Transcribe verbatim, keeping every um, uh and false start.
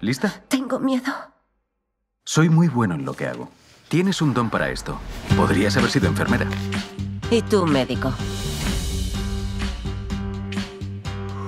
¿Lista? Tengo miedo. Soy muy bueno en lo que hago. Tienes un don para esto. Podrías haber sido enfermera. Y tú, médico.